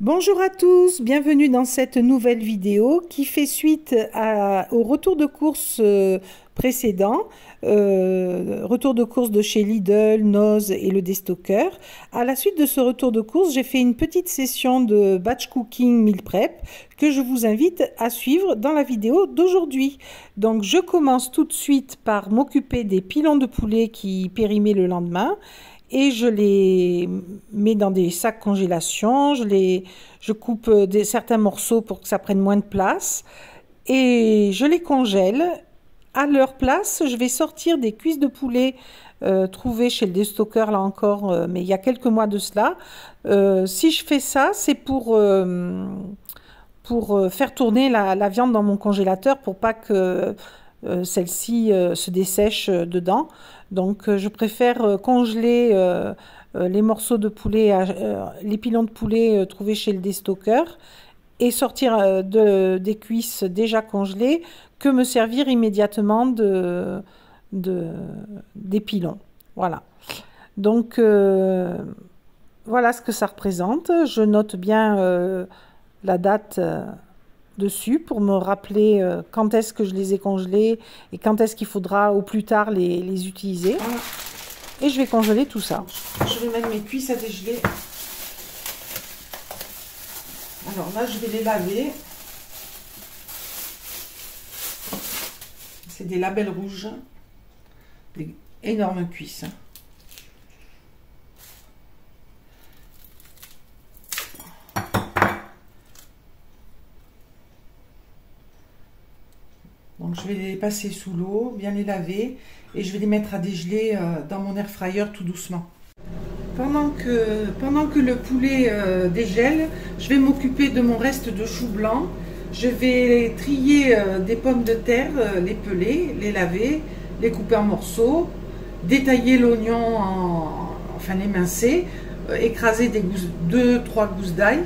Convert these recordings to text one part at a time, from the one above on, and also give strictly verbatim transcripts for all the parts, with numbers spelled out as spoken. Bonjour à tous, bienvenue dans cette nouvelle vidéo qui fait suite à, au retour de course précédent, euh, retour de course de chez Lidl, Noz et le déstocker. À la suite de ce retour de course, j'ai fait une petite session de batch cooking meal prep que je vous invite à suivre dans la vidéo d'aujourd'hui. Donc je commence tout de suite par m'occuper des pilons de poulet qui périmaient le lendemain. Et je les mets dans des sacs congélation, je, les, je coupe des, certains morceaux pour que ça prenne moins de place. Et je les congèle. À leur place, je vais sortir des cuisses de poulet euh, trouvées chez le déstocker, là encore, euh, mais il y a quelques mois de cela. Euh, si je fais ça, c'est pour... Euh, pour faire tourner la, la viande dans mon congélateur pour pas que... Euh, celle-ci euh, se dessèche euh, dedans. Donc euh, je préfère euh, congeler euh, euh, les morceaux de poulet, à, euh, les pilons de poulet euh, trouvés chez le déstocker et sortir euh, de, des cuisses déjà congelées que me servir immédiatement de, de, des pilons. Voilà. Donc euh, voilà ce que ça représente. Je note bien euh, la date euh, dessus pour me rappeler euh, quand est-ce que je les ai congelés et quand est-ce qu'il faudra au plus tard les, les utiliser. Voilà. Et je vais congeler tout ça. Je vais mettre mes cuisses à dégeler. Alors là, je vais les laver. C'est des labels rouges. Des énormes cuisses. Donc je vais les passer sous l'eau, bien les laver et je vais les mettre à dégeler euh, dans mon air fryer tout doucement. Pendant que, pendant que le poulet euh, dégèle, je vais m'occuper de mon reste de choux blanc. Je vais trier euh, des pommes de terre, euh, les peler, les laver, les couper en morceaux, détailler l'oignon, en, enfin l'émincer, euh, écraser des gousses, deux, trois gousses d'ail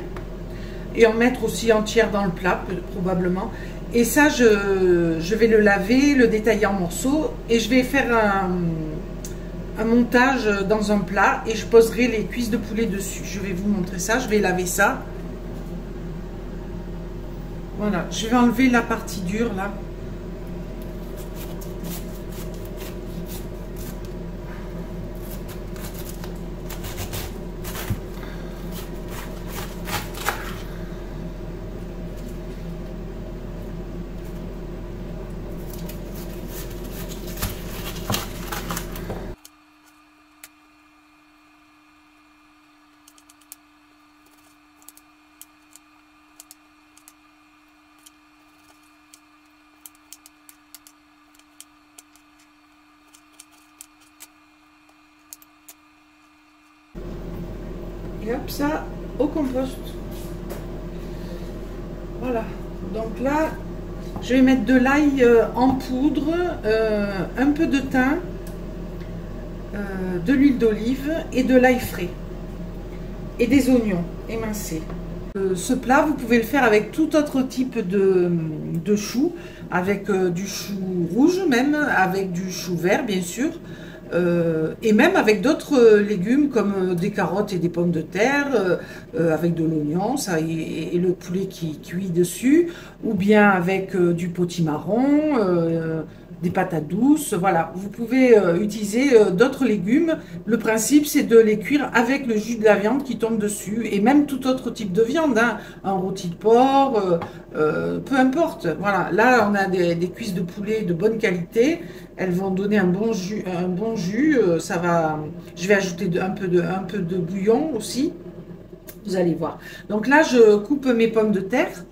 et en mettre aussi entière dans le plat probablement. Et ça, je, je vais le laver, le détailler en morceaux et je vais faire un, un montage dans un plat et je poserai les cuisses de poulet dessus. Je vais vous montrer ça, je vais laver ça. Voilà, je vais enlever la partie dure là. Et hop, ça au compost. Voilà. Donc là, je vais mettre de l'ail euh, en poudre, euh, un peu de thym, euh, de l'huile d'olive et de l'ail frais. Et des oignons émincés. Euh, ce plat, vous pouvez le faire avec tout autre type de, de chou. Avec euh, du chou rouge même, avec du chou vert bien sûr. Euh, et même avec d'autres euh, légumes comme euh, des carottes et des pommes de terre, euh, euh, avec de l'oignon ça et, et le poulet qui cuit dessus, ou bien avec euh, du potimarron, euh, des patates douces, voilà. Vous pouvez euh, utiliser euh, d'autres légumes. Le principe, c'est de les cuire avec le jus de la viande qui tombe dessus, et même tout autre type de viande, hein, un rôti de porc, euh, euh, peu importe. Voilà, là, on a des, des cuisses de poulet de bonne qualité. Elles vont donner un bon jus, un bon jus. Ça va. Je vais ajouter de, un, peu de, un peu de bouillon aussi. Vous allez voir. Donc là, je coupe mes pommes de terre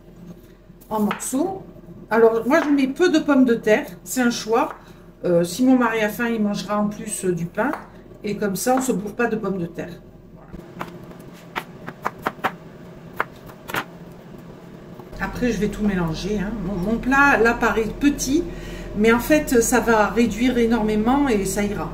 en morceaux. Alors moi, je mets peu de pommes de terre. C'est un choix. Euh, si mon mari a faim, il mangera en plus du pain. Et comme ça, on ne se bourre pas de pommes de terre. Après, je vais tout mélanger, hein. Mon, mon plat, là, paraît petit. Mais en fait, ça va réduire énormément et ça ira.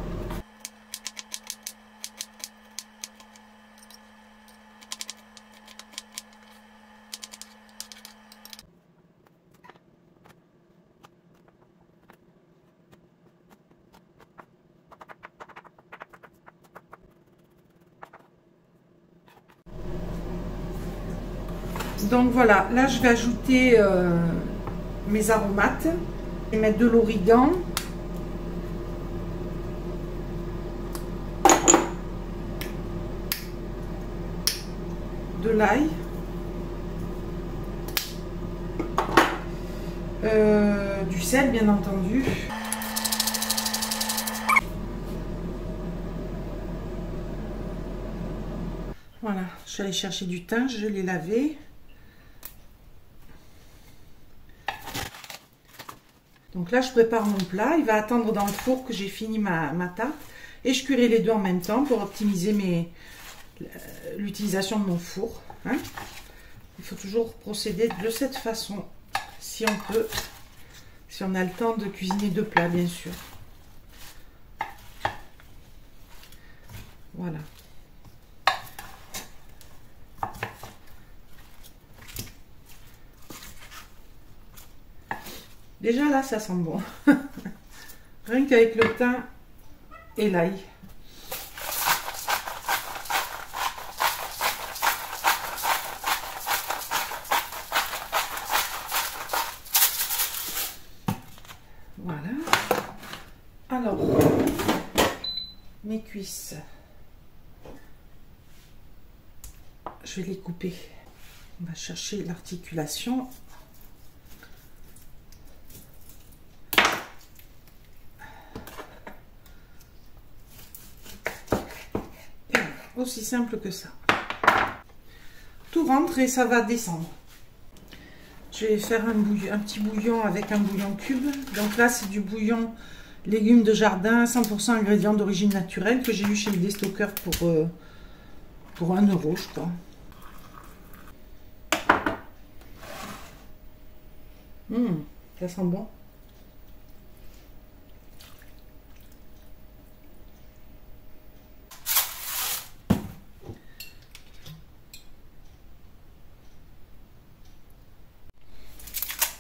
Donc voilà, là je vais ajouter euh, mes aromates. Je vais mettre de l'origan. De l'ail. Euh, du sel bien entendu. Voilà, je suis allée chercher du thym, je l'ai lavé. Donc là, je prépare mon plat. Il va attendre dans le four que j'ai fini ma, ma tarte. Et je cuirai les deux en même temps pour optimiser mes l'utilisation de mon four. Hein. Il faut toujours procéder de cette façon, si on peut, si on a le temps de cuisiner deux plats, bien sûr. Voilà. Déjà là, ça sent bon. Rien qu'avec le thym et l'ail. Voilà. Alors, mes cuisses, je vais les couper. On va chercher l'articulation. Aussi simple que ça. Tout rentre et ça va descendre. Je vais faire un, bouillon, un petit bouillon avec un bouillon cube. Donc là, c'est du bouillon légumes de jardin, cent pour cent ingrédients d'origine naturelle que j'ai eu chez le déstockeur pour, euh, pour un euro, je crois. Mmh, ça sent bon.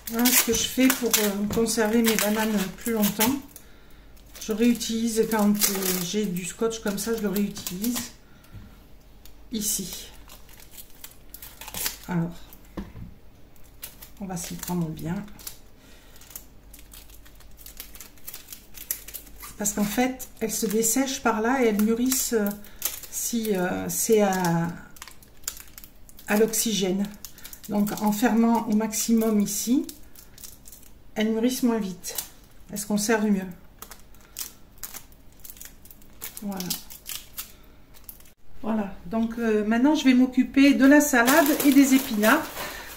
Voilà ce que je fais pour conserver mes bananes plus longtemps. Je réutilise quand j'ai du scotch comme ça, je le réutilise ici. Alors, on va s'y prendre bien. Parce qu'en fait, elles se dessèchent par là et elles mûrissent si euh, c'est à, à l'oxygène. Donc en fermant au maximum ici, elles mûrissent moins vite. Elles se conservent mieux. Voilà. Voilà. Donc euh, maintenant, je vais m'occuper de la salade et des épinards.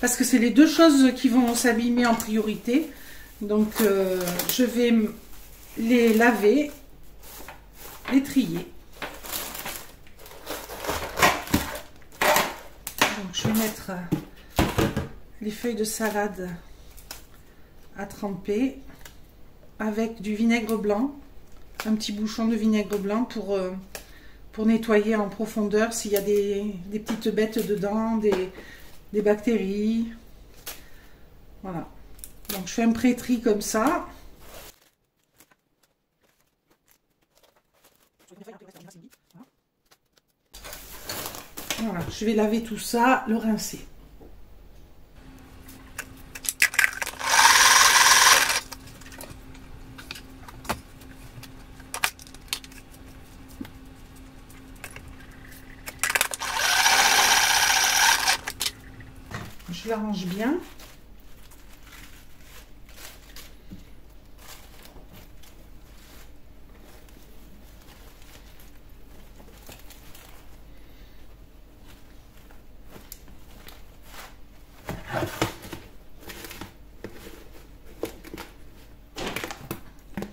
Parce que c'est les deux choses qui vont s'abîmer en priorité. Donc euh, je vais les laver, les trier. Donc je vais mettre les feuilles de salade à tremper avec du vinaigre blanc, un petit bouchon de vinaigre blanc pour, euh, pour nettoyer en profondeur s'il y a des, des petites bêtes dedans, des, des bactéries. Voilà, donc je fais un pré-tri comme ça. Voilà, je vais laver tout ça, le rincer. Je l'arrange bien.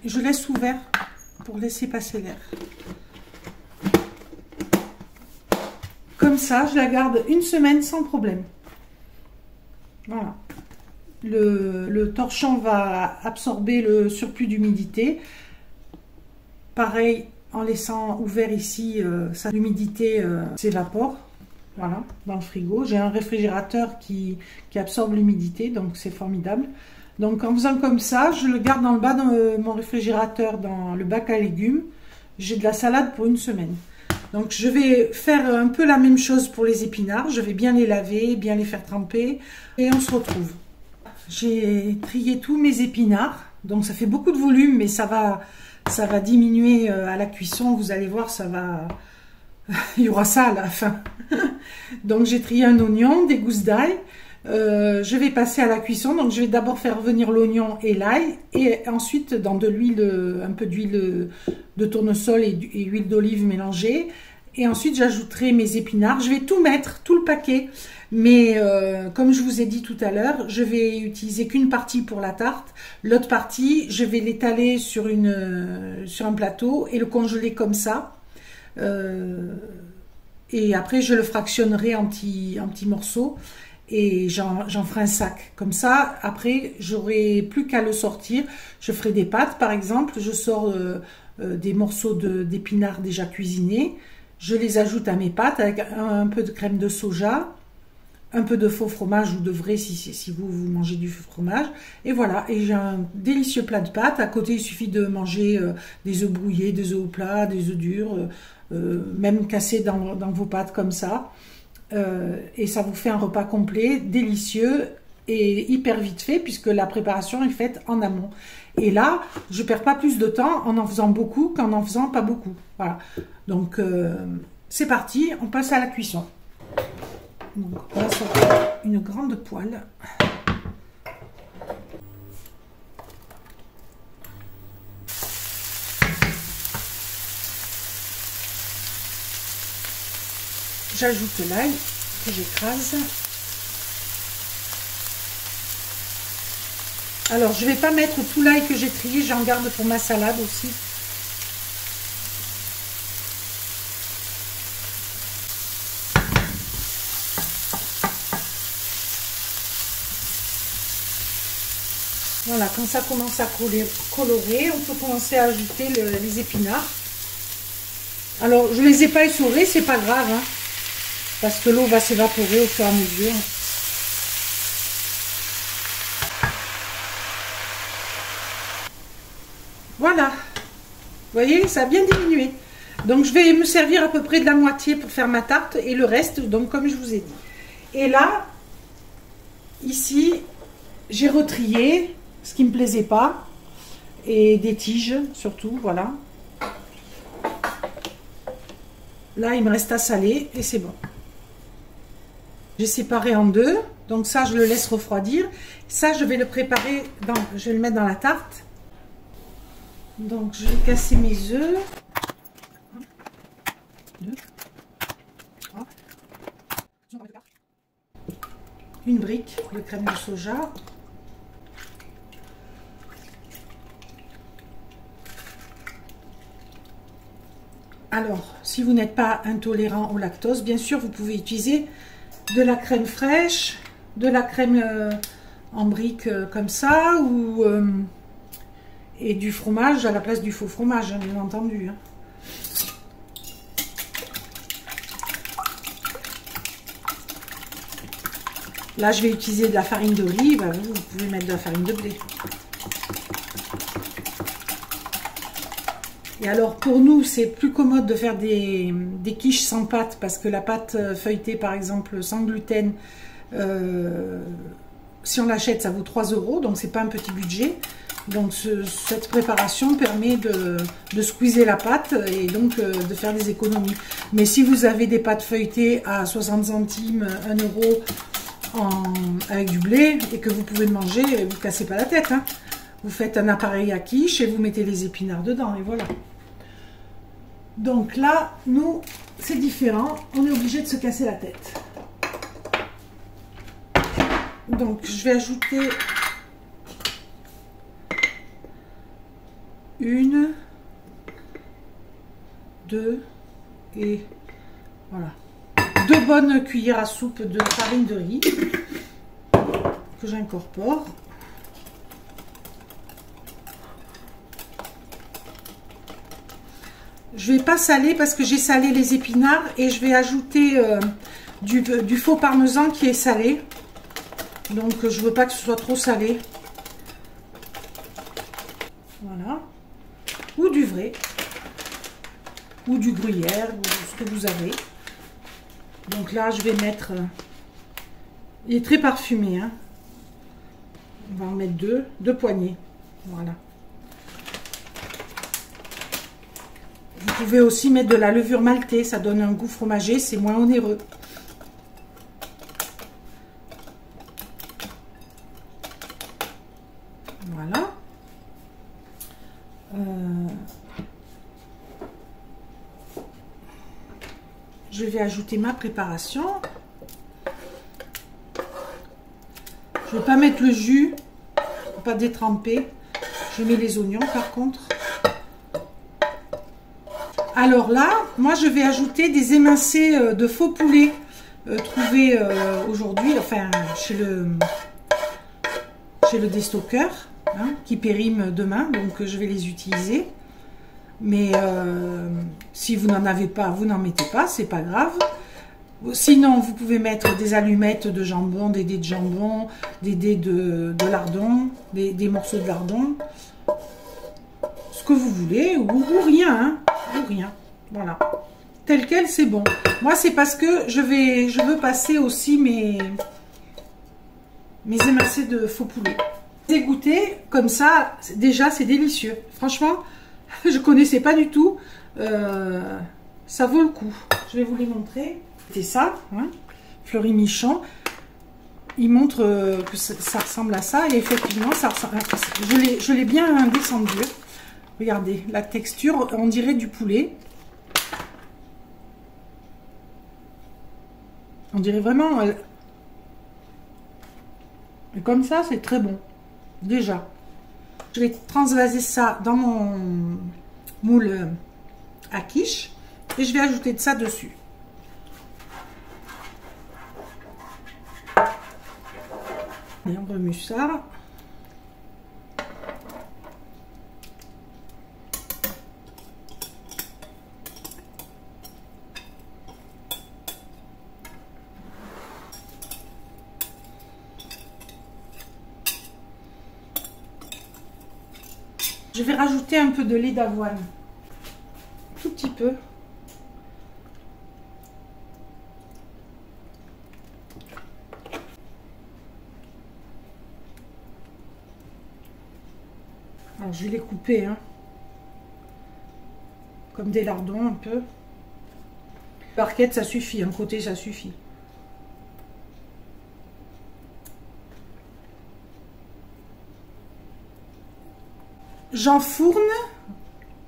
Je laisse ouvert pour laisser passer l'air. Comme ça, je la garde une semaine sans problème. Voilà, le, le torchon va absorber le surplus d'humidité. Pareil, en laissant ouvert ici, euh, l'humidité euh, s'évapore. Voilà, dans le frigo. J'ai un réfrigérateur qui, qui absorbe l'humidité, donc c'est formidable. Donc en faisant comme ça, je le garde dans le bas de mon réfrigérateur, dans le bac à légumes. J'ai de la salade pour une semaine. Donc je vais faire un peu la même chose pour les épinards. Je vais bien les laver, bien les faire tremper. Et on se retrouve. J'ai trié tous mes épinards. Donc ça fait beaucoup de volume, mais ça va, ça va diminuer à la cuisson. Vous allez voir, ça va... il y aura ça à la fin. Donc j'ai trié un oignon, des gousses d'ail. Euh, je vais passer à la cuisson. Donc je vais d'abord faire revenir l'oignon et l'ail, et ensuite dans de l'huile, un peu d'huile de tournesol et, et huile d'olive mélangée, et ensuite j'ajouterai mes épinards. Je vais tout mettre, tout le paquet, mais euh, comme je vous ai dit tout à l'heure, je vais utiliser qu'une partie pour la tarte, l'autre partie je vais l'étaler sur, une, sur un plateau et le congeler comme ça. Euh, et après je le fractionnerai en petits, en petits morceaux, et j'en ferai un sac. Comme ça après j'aurai plus qu'à le sortir. Je ferai des pâtes par exemple. Je sors euh, euh, des morceaux d'épinards de, déjà cuisinés, je les ajoute à mes pâtes avec un, un peu de crème de soja, un peu de faux fromage ou de vrai si, si vous, vous mangez du fromage, et voilà. Et j'ai un délicieux plat de pâtes. À côté il suffit de manger euh, des œufs brouillés, des œufs au plat, des œufs durs, euh, Euh, même cassé dans, dans vos pâtes comme ça, euh, et ça vous fait un repas complet, délicieux et hyper vite fait, puisque la préparation est faite en amont. Et là je perds pas plus de temps en en faisant beaucoup qu'en en faisant pas beaucoup. Voilà, donc euh, c'est parti, on passe à la cuisson. Donc on va sortir une grande poêle. J'ajoute l'ail que j'écrase. Alors je ne vais pas mettre tout l'ail que j'ai trié, j'en garde pour ma salade aussi. Voilà, quand ça commence à colorer, on peut commencer à ajouter le, les épinards. Alors je ne les ai pas essorés, c'est pas grave, hein, parce que l'eau va s'évaporer au fur et à mesure. Voilà. Vous voyez, ça a bien diminué. Donc je vais me servir à peu près de la moitié pour faire ma tarte, et le reste, donc comme je vous ai dit. Et là, ici, j'ai retrié ce qui ne me plaisait pas, et des tiges surtout, voilà. Là, il me reste à saler, et c'est bon. J'ai séparé en deux, donc ça je le laisse refroidir. Ça je vais le préparer, dans, je vais le mettre dans la tarte. Donc je vais casser mes œufs. Une brique de crème de soja. Alors, si vous n'êtes pas intolérant au lactose, bien sûr vous pouvez utiliser de la crème fraîche, de la crème euh, en brique euh, comme ça, ou euh, et du fromage à la place du faux fromage, hein, bien entendu. Hein. Là, je vais utiliser de la farine de riz. Bah, vous, vous pouvez mettre de la farine de blé. Et alors pour nous c'est plus commode de faire des, des quiches sans pâte, parce que la pâte feuilletée par exemple sans gluten, euh, si on l'achète ça vaut trois euros, donc c'est pas un petit budget. Donc ce, cette préparation permet de, de squeezer la pâte et donc euh, de faire des économies. Mais si vous avez des pâtes feuilletées à soixante centimes, un euro en, avec du blé, et que vous pouvez manger, vous ne cassez pas la tête, hein. Vous faites un appareil à quiche et vous mettez les épinards dedans, et voilà. Donc là, nous, c'est différent. On est obligé de se casser la tête. Donc, je vais ajouter une, deux, et voilà. Deux bonnes cuillères à soupe de farine de riz que j'incorpore. Je ne vais pas saler parce que j'ai salé les épinards, et je vais ajouter euh, du, du faux parmesan qui est salé. Donc je ne veux pas que ce soit trop salé. Voilà. Ou du vrai. ou du gruyère, ou ce que vous avez. Donc là, je vais mettre... Il est très parfumé, hein. On va en mettre deux, deux poignées. Voilà. Vous pouvez aussi mettre de la levure maltée, ça donne un goût fromager, c'est moins onéreux. Voilà. Euh... Je vais ajouter ma préparation. Je ne vais pas mettre le jus, pas détremper. Je mets les oignons par contre. Alors là, moi je vais ajouter des émincés de faux poulet euh, trouvés euh, aujourd'hui, enfin chez le, chez le déstockeur, hein, qui périment demain, donc euh, je vais les utiliser. Mais euh, si vous n'en avez pas, vous n'en mettez pas, c'est pas grave. Sinon, vous pouvez mettre des allumettes de jambon, des dés de jambon, des dés de, de lardon, des, des morceaux de lardon, ce que vous voulez, ou, ou rien, hein, ou rien. Voilà, tel quel, c'est bon. Moi, c'est parce que je vais, je veux passer aussi mes, mes émincés de faux poulet. Les goûter comme ça, déjà, c'est délicieux. Franchement, je connaissais pas du tout. Euh, ça vaut le coup. Je vais vous les montrer. C'était ça, hein, Fleury Michon. Il montre euh, que ça, ça ressemble à ça. Et effectivement, ça ressemble à ça. Je l'ai bien descendu. Regardez, la texture, on dirait du poulet. On dirait vraiment... Euh, et comme ça, c'est très bon. Déjà. Je vais transvaser ça dans mon moule à quiche. Et je vais ajouter de ça dessus. Et on remue ça. Je vais rajouter un peu de lait d'avoine. Tout petit peu. Alors, je vais les couper, hein, comme des lardons un peu. Barquette, ça suffit, un côté, ça suffit. J'enfourne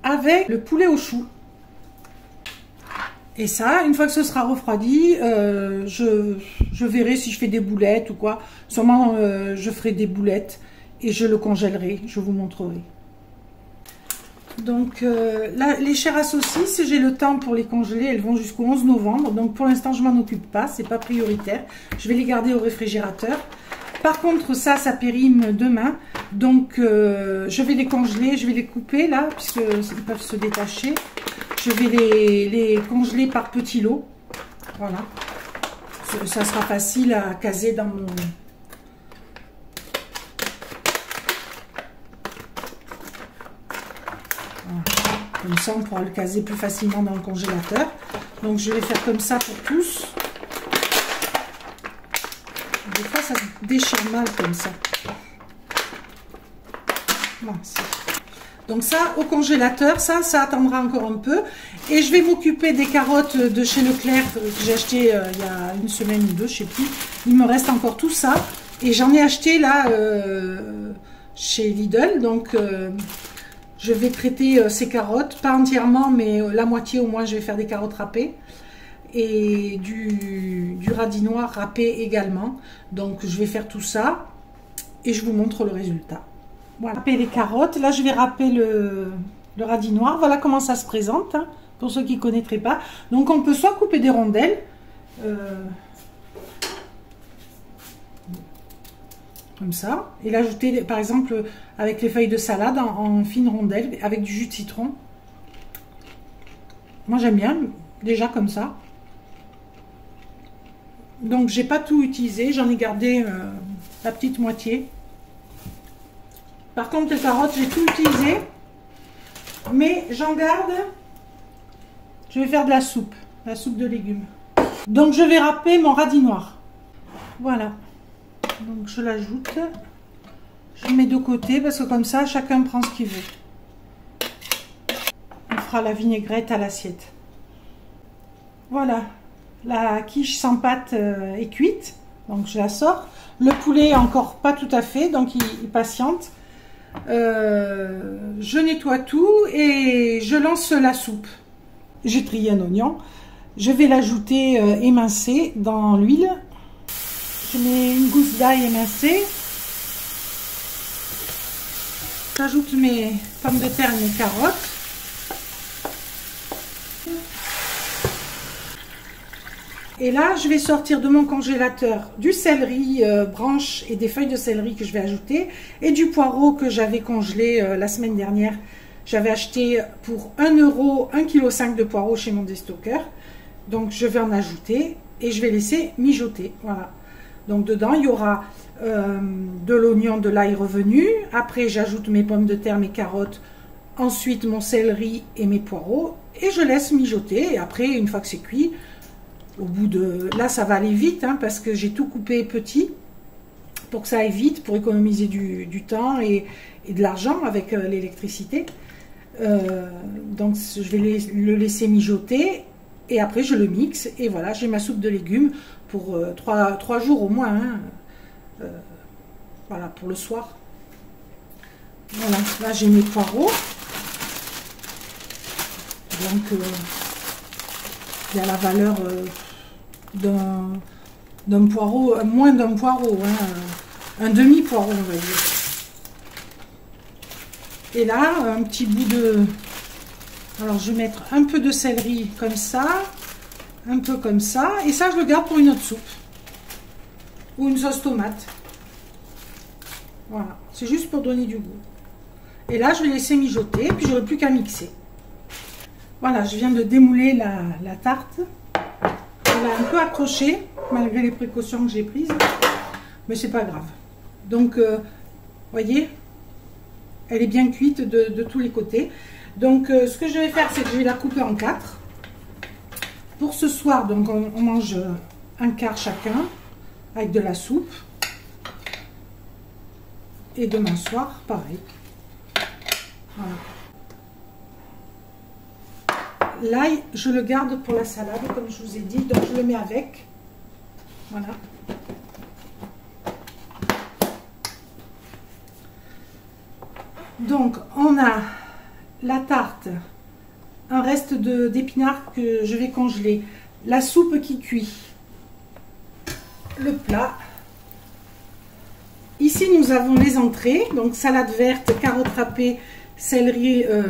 avec le poulet au chou. Et ça, une fois que ce sera refroidi, euh, je, je verrai si je fais des boulettes ou quoi. Sûrement, euh, je ferai des boulettes. Et je le congèlerai, je vous montrerai. Donc, euh, là, les chairs à saucisses, j'ai le temps pour les congeler. Elles vont jusqu'au onze novembre. Donc, pour l'instant, je m'en occupe pas. C'est pas prioritaire. Je vais les garder au réfrigérateur. Par contre, ça, ça périme demain. Donc, euh, je vais les congeler. Je vais les couper, là, puisqu'ils peuvent se détacher. Je vais les, les congeler par petits lots. Voilà. Ça sera facile à caser dans mon... Comme ça, on pourra le caser plus facilement dans le congélateur. Donc, je vais faire comme ça pour tous. Des fois, ça se déchire mal comme ça. Mince. Donc ça, au congélateur, ça, ça attendra encore un peu. Et je vais m'occuper des carottes de chez Leclerc que j'ai achetées euh, il y a une semaine ou deux, je ne sais plus. Il me reste encore tout ça. Et j'en ai acheté là euh, chez Lidl. Donc... Euh, je vais traiter ces carottes, pas entièrement, mais la moitié au moins, je vais faire des carottes râpées. Et du, du radis noir râpé également. Donc, je vais faire tout ça et je vous montre le résultat. Voilà, râper les carottes. Là, je vais râper le, le radis noir. Voilà comment ça se présente, hein, pour ceux qui ne connaîtraient pas. Donc, on peut soit couper des rondelles. Euh, Comme ça, et l'ajouter par exemple avec les feuilles de salade en, en fines rondelles avec du jus de citron. Moi j'aime bien déjà comme ça. Donc j'ai pas tout utilisé, j'en ai gardé euh, la petite moitié. Par contre les carottes j'ai tout utilisé, mais j'en garde Je vais faire de la soupe, la soupe de légumes. Donc je vais râper mon radis noir. Voilà. Donc je l'ajoute. Je mets de côté parce que comme ça, chacun prend ce qu'il veut. On fera la vinaigrette à l'assiette. Voilà. La quiche sans pâte est cuite. Donc je la sors. Le poulet encore pas tout à fait, donc il, il patiente. Euh, je nettoie tout et je lance la soupe. J'ai trié un oignon. Je vais l'ajouter euh, émincé dans l'huile. Je mets une gousse d'ail émincée. J'ajoute mes pommes de terre et mes carottes. Et là, je vais sortir de mon congélateur du céleri euh, branche et des feuilles de céleri que je vais ajouter et du poireau que j'avais congelé euh, la semaine dernière. J'avais acheté pour un euro, un virgule cinq kilos de poireaux chez mon déstocker. Donc, je vais en ajouter et je vais laisser mijoter. Voilà. Donc, dedans, il y aura euh, de l'oignon, de l'ail revenu. Après, j'ajoute mes pommes de terre, mes carottes. Ensuite, mon céleri et mes poireaux. Et je laisse mijoter. Et après, une fois que c'est cuit... Au bout de... Là, ça va aller vite, hein, parce que j'ai tout coupé petit pour que ça aille vite, pour économiser du, du temps et, et de l'argent avec euh, l'électricité. Euh, donc, je vais les, le laisser mijoter et après, je le mixe. Et voilà, j'ai ma soupe de légumes pour euh, trois, trois jours au moins. Hein, euh, voilà, pour le soir. Voilà, là, j'ai mes poireaux. Donc, euh, il y a la valeur... Euh, d'un poireau, moins d'un poireau, hein, un demi-poireau, on va dire. Et là, un petit bout de... Alors, je vais mettre un peu de céleri comme ça, un peu comme ça, et ça, je le garde pour une autre soupe. Ou une sauce tomate. Voilà, c'est juste pour donner du goût. Et là, je vais laisser mijoter, puis je n'aurai plus qu'à mixer. Voilà, je viens de démouler la, la tarte. Elle a un peu accroché, malgré les précautions que j'ai prises, mais c'est pas grave. Donc, vous euh, voyez, elle est bien cuite de, de tous les côtés. Donc, euh, ce que je vais faire, c'est que je vais la couper en quatre. Pour ce soir, donc, on, on mange un quart chacun, avec de la soupe. Et demain soir, pareil. Voilà. L'ail, je le garde pour la salade, comme je vous ai dit, donc je le mets avec. Voilà. Donc, on a la tarte, un reste d'épinards que je vais congeler, la soupe qui cuit, le plat. Ici, nous avons les entrées, donc salade verte, carottes râpées, céleri... Euh,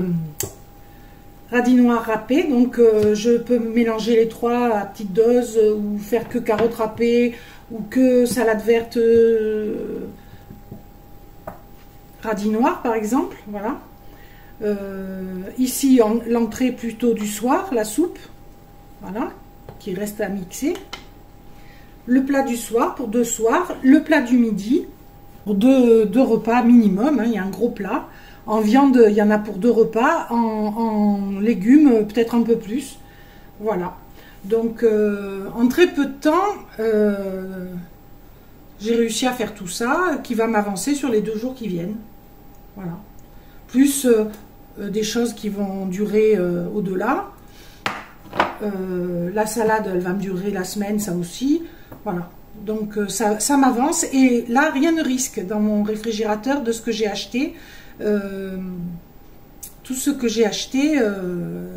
radis noir râpé, donc euh, je peux mélanger les trois à petite dose euh, ou faire que carottes râpées ou que salade verte euh, radis noir par exemple, voilà. Euh, ici l'entrée plutôt du soir, la soupe, voilà, qui reste à mixer. Le plat du soir pour deux soirs, le plat du midi pour deux, deux repas minimum, hein, il y a un gros plat. En viande, il y en a pour deux repas. En, en légumes, peut-être un peu plus. Voilà. Donc, euh, en très peu de temps, euh, j'ai réussi à faire tout ça, qui va m'avancer sur les deux jours qui viennent. Voilà. Plus euh, des choses qui vont durer euh, au-delà. Euh, la salade, elle va me durer la semaine, ça aussi. Voilà. Donc, euh, ça, ça m'avance. Et là, rien ne risque dans mon réfrigérateur de ce que j'ai acheté. Euh, tout ce que j'ai acheté euh,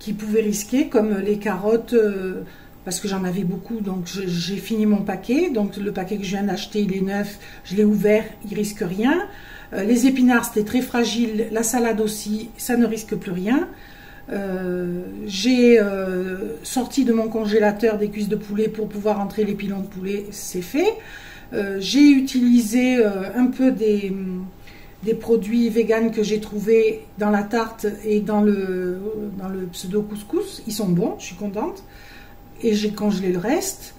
qui pouvait risquer, comme les carottes, euh, parce que j'en avais beaucoup, donc j'ai fini mon paquet. Donc le paquet que je viens d'acheter, il est neuf, je l'ai ouvert, il risque rien. Euh, les épinards, c'était très fragile, la salade aussi, ça ne risque plus rien. Euh, j'ai euh, sorti de mon congélateur des cuisses de poulet pour pouvoir entrer les pilons de poulet, c'est fait. Euh, j'ai utilisé euh, un peu des, des produits véganes que j'ai trouvés dans la tarte et dans le, dans le pseudo couscous. Ils sont bons, je suis contente. Et j'ai congelé le reste.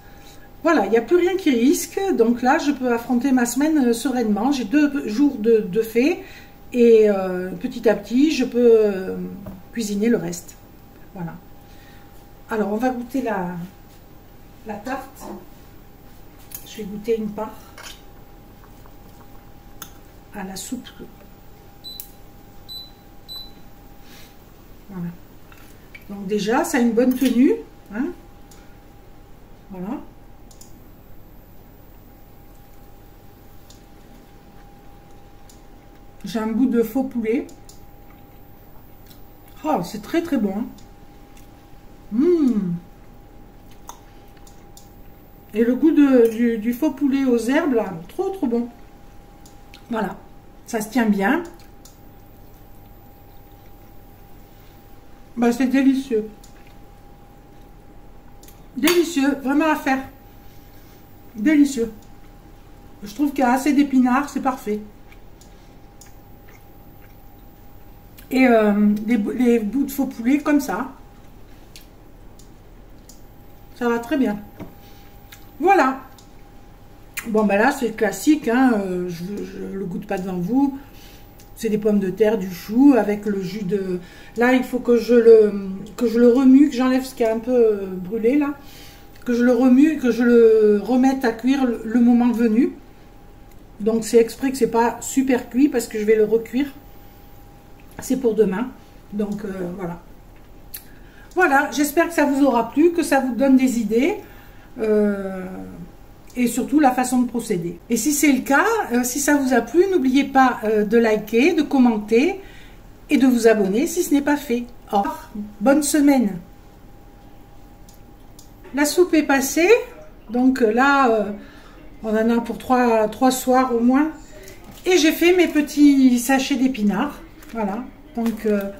Voilà, il n'y a plus rien qui risque. Donc là, je peux affronter ma semaine euh, sereinement. J'ai deux jours de, de fait. Et euh, petit à petit, je peux... Euh, cuisiner le reste. Voilà. Alors, on va goûter la, la tarte. Je vais goûter une part à la soupe. Voilà. Donc déjà, ça a une bonne tenue. Hein? Voilà. J'ai un bout de faux poulet. Oh, c'est très très bon. Mmh. Et le goût de, du, du faux poulet aux herbes, là, trop trop bon. Voilà, ça se tient bien. Bah, c'est délicieux. Délicieux, vraiment à faire. Délicieux. Je trouve qu'il y a assez d'épinards, c'est parfait. Et euh, les, les bouts de faux poulet comme ça. Ça va très bien. Voilà. Bon, ben là, c'est classique. Hein. Euh, je ne le goûte pas devant vous. C'est des pommes de terre, du chou, avec le jus de... Là, il faut que je le, que je le remue, que j'enlève ce qui est un peu brûlé, là. Que je le remue, que je le remette à cuire le, le moment venu. Donc, c'est exprès que c'est pas super cuit, parce que je vais le recuire. C'est pour demain. Donc, euh, voilà. Voilà, j'espère que ça vous aura plu, que ça vous donne des idées. Euh... Et surtout la façon de procéder. Et si c'est le cas, euh, si ça vous a plu, n'oubliez pas euh, de liker, de commenter et de vous abonner si ce n'est pas fait. Au revoir. Bonne semaine. La soupe est passée. Donc là, euh, on en a pour trois, trois soirs au moins. Et j'ai fait mes petits sachets d'épinards. Voilà. Donc euh,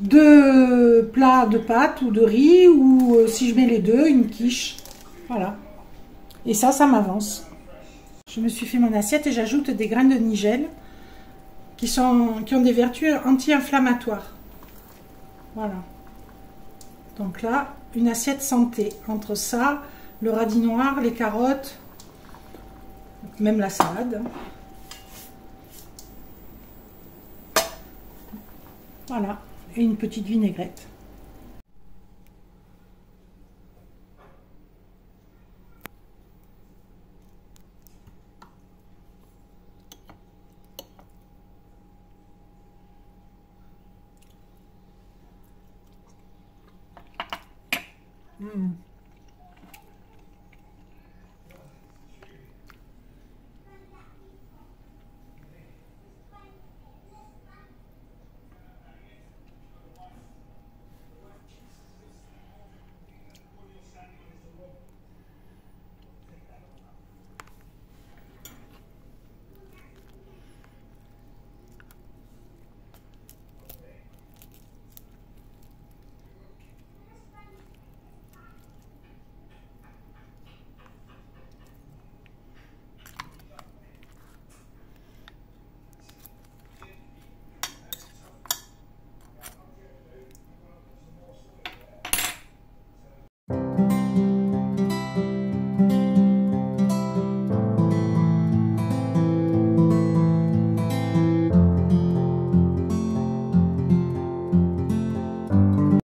deux plats de pâtes ou de riz ou euh, si je mets les deux, une quiche. Voilà. Et ça, ça m'avance. Je me suis fait mon assiette et j'ajoute des graines de nigel qui, sont, qui ont des vertus anti-inflammatoires. Voilà. Donc là, une assiette santé. Entre ça, le radis noir, les carottes, même la salade. Voilà. Et une petite vinaigrette. Mm.